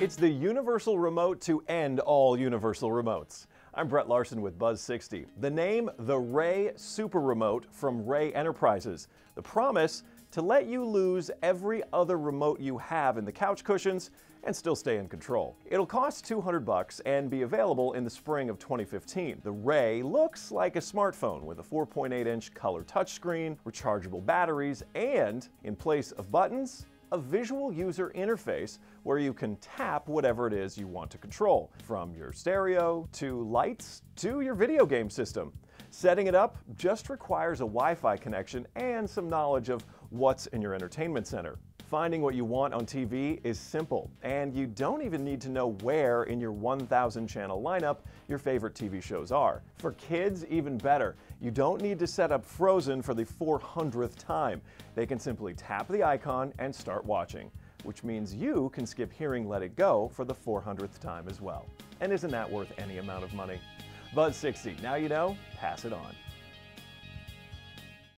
It's the universal remote to end all universal remotes. I'm Brett Larson with Buzz60. The name, the Ray Super Remote from Ray Enterprises. The promise, to let you lose every other remote you have in the couch cushions and still stay in control. It'll cost $200 and be available in the spring of 2015. The Ray looks like a smartphone with a 4.8-inch color touchscreen, rechargeable batteries, and in place of buttons, a visual user interface where you can tap whatever it is you want to control, from your stereo to lights to your video game system. Setting it up just requires a Wi-Fi connection and some knowledge of what's in your entertainment center. Finding what you want on TV is simple, and you don't even need to know where in your 1,000-channel lineup your favorite TV shows are. For kids, even better. You don't need to set up Frozen for the 400th time. They can simply tap the icon and start watching, which means you can skip hearing Let It Go for the 400th time as well. And isn't that worth any amount of money? Buzz60, now you know, pass it on.